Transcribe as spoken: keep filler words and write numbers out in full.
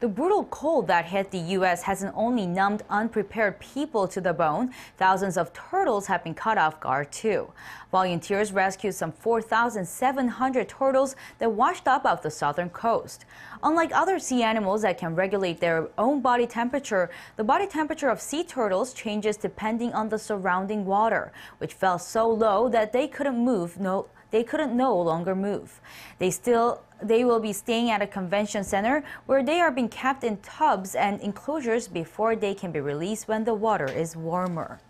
The brutal cold that hit the U S hasn't only numbed unprepared people to the bone, thousands of turtles have been caught off guard too. Volunteers rescued some four thousand seven hundred turtles that washed up off the southern coast. Unlike other sea animals that can regulate their own body temperature, the body temperature of sea turtles changes depending on the surrounding water, which fell so low that they couldn't move no They couldn't no longer move. They still, they will be staying at a convention center where they are being kept in tubs and enclosures before they can be released when the water is warmer.